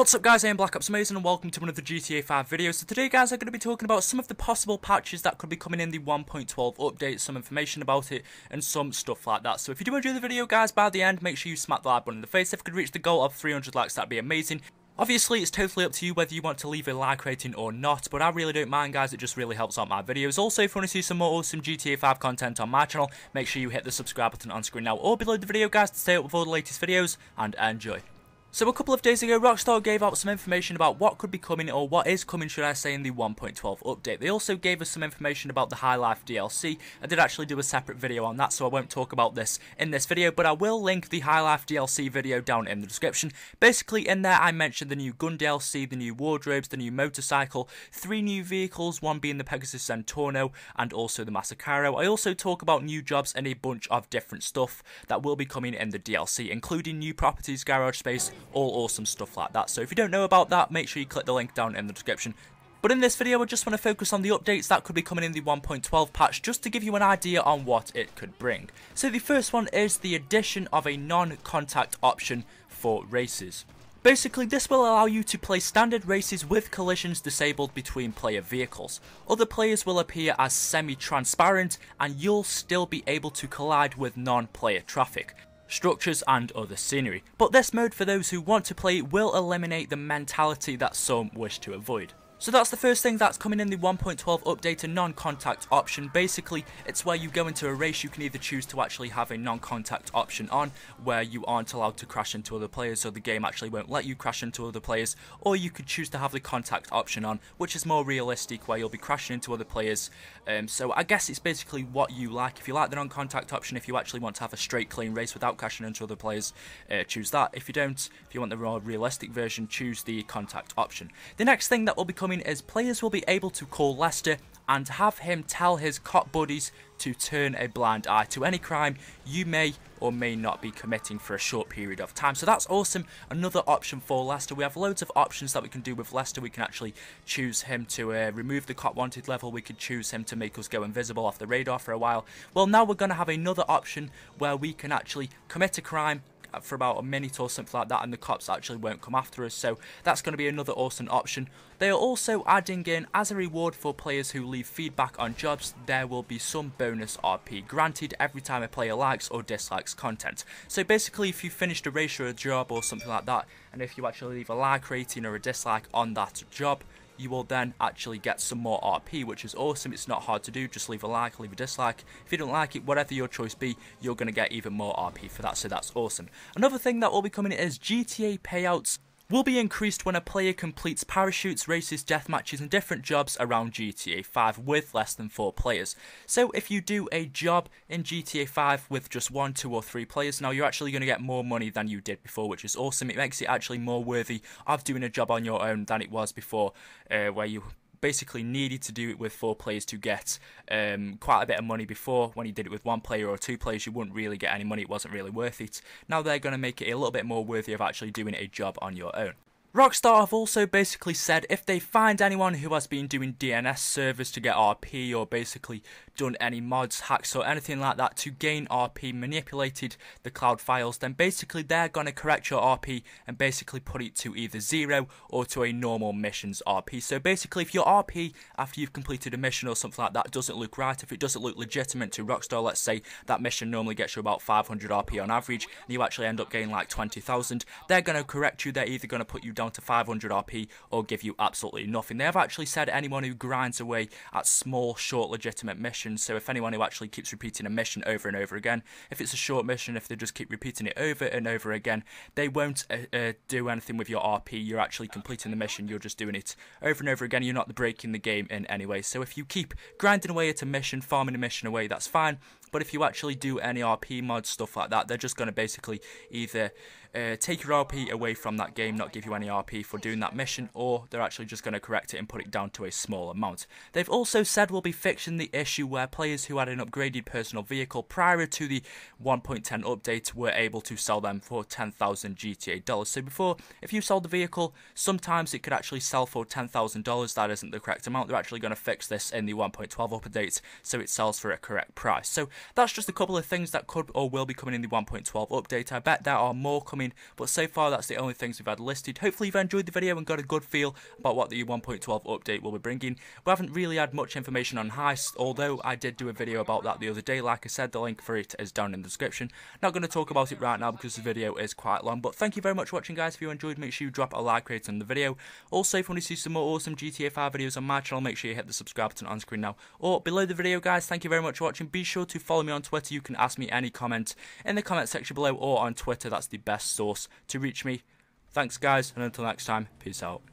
What's up guys, I am Black Ops Amazing and welcome to another GTA 5 video. So today guys I'm going to be talking about some of the possible patches that could be coming in the 1.12 update, some information about it and some stuff like that. So if you do enjoy the video guys, by the end make sure you smack the like button in the face. If we could reach the goal of 300 likes that'd be amazing. Obviously, it's totally up to you whether you want to leave a like rating or not, but I really don't mind, guys. It just really helps out my videos. Also, if you want to see some more awesome GTA 5 content on my channel, make sure you hit the subscribe button on screen now or below the video, guys, to stay up with all the latest videos and enjoy. So a couple of days ago, Rockstar gave out some information about what could be coming, or what is coming, should I say, in the 1.12 update. They also gave us some information about the High Life DLC. I did actually do a separate video on that, so I won't talk about this in this video, but I will link the High Life DLC video down in the description. Basically, in there, I mentioned the new gun DLC, the new wardrobes, the new motorcycle, 3 new vehicles, one being the Pegasus Zentorno, and also the Massacro. I also talk about new jobs and a bunch of different stuff that will be coming in the DLC, including new properties, garage space, all awesome stuff like that. So if you don't know about that, make sure you click the link down in the description. But in this video I just want to focus on the updates that could be coming in the 1.12 patch, just to give you an idea on what it could bring. So the first one is the addition of a non-contact option for races. Basically, this will allow you to play standard races with collisions disabled between player vehicles. Other players will appear as semi-transparent and you'll still be able to collide with non-player traffic, structures and other scenery, but this mode for those who want to play will eliminate the mentality that some wish to avoid. So that's the first thing that's coming in the 1.12 update, a non-contact option. Basically, it's where you go into a race, you can either choose to actually have a non-contact option on, where you aren't allowed to crash into other players, so the game actually won't let you crash into other players, or you could choose to have the contact option on, which is more realistic, where you'll be crashing into other players. So I guess it's basically what you like. If you like the non-contact option, if you actually want to have a straight, clean race without crashing into other players, choose that. If you don't, if you want the more realistic version, choose the contact option. The next thing that will be coming is players will be able to call Lester and have him tell his cop buddies to turn a blind eye to any crime you may or may not be committing for a short period of time. So that's awesome, another option for Lester. We have loads of options that we can do with Lester. We can actually choose him to remove the cop wanted level, we could choose him to make us go invisible off the radar for a while. Well, now we're going to have another option where we can actually commit a crime for about a minute or something like that and the cops actually won't come after us, so that's going to be another awesome option. They are also adding in, as a reward for players who leave feedback on jobs, there will be some bonus RP granted every time a player likes or dislikes content. So basically, if you finished a race or a job or something like that, and if you actually leave a like rating or a dislike on that job, you will then actually get some more RP, which is awesome. It's not hard to do, just leave a like, leave a dislike. If you don't like it, whatever your choice be, you're going to get even more RP for that, so that's awesome. Another thing that will be coming is GTA payouts will be increased when a player completes parachutes, races, deathmatches and different jobs around GTA 5 with less than 4 players. So if you do a job in GTA 5 with just 1, 2 or 3 players, now you're actually going to get more money than you did before, which is awesome. It makes it actually more worthy of doing a job on your own than it was before, where you basically needed to do it with 4 players to get quite a bit of money before. When you did it with 1 player or 2 players, you wouldn't really get any money, it wasn't really worth it. Now they're going to make it a little bit more worthy of actually doing a job on your own. Rockstar have also basically said if they find anyone who has been doing DNS servers to get RP, or basically done any mods, hacks or anything like that to gain RP, manipulated the cloud files, then basically they're going to correct your RP and basically put it to either 0 or to a normal missions RP. So basically, if your RP after you've completed a mission or something like that doesn't look right, if it doesn't look legitimate to Rockstar, let's say that mission normally gets you about 500 RP on average and you actually end up gaining like 20,000, they're going to correct you. They're either going to put you down to 500 RP or give you absolutely nothing. They have actually said anyone who grinds away at small, short, legitimate missions, so if anyone who actually keeps repeating a mission over and over again, if it's a short mission, if they just keep repeating it over and over again, they won't do anything with your RP. You're actually completing the mission, you're just doing it over and over again, you're not breaking the game in any way. So if you keep grinding away at a mission, farming a mission away, that's fine, but if you actually do any RP mods, stuff like that, they're just going to basically either take your RP away from that game, not give you any RP for doing that mission, or they're actually just going to correct it and put it down to a small amount. They've also said we'll be fixing the issue where players who had an upgraded personal vehicle prior to the 1.10 update were able to sell them for 10,000 GTA dollars. So before, if you sold the vehicle, sometimes it could actually sell for $10,000. That isn't the correct amount. They're actually going to fix this in the 1.12 update so it sells for a correct price. So that's just a couple of things that could or will be coming in the 1.12 update. I bet there are more coming mean? But so far, that's the only things we've had listed. Hopefully you've enjoyed the video and got a good feel about what the 1.12 update will be bringing. We haven't really had much information on heists, although I did do a video about that the other day. Like I said, the link for it is down in the description. Not going to talk about it right now because the video is quite long, but thank you very much for watching, guys. If you enjoyed, make sure you drop a like rating on the video. Also, if you want to see some more awesome GTA 5 videos on my channel, make sure you hit the subscribe button on screen now or below the video, guys. Thank you very much for watching. Be sure to follow me on Twitter. You can ask me any comment in the comment section below or on Twitter. That's the best source to reach me. Thanks, guys, and until next time, peace out.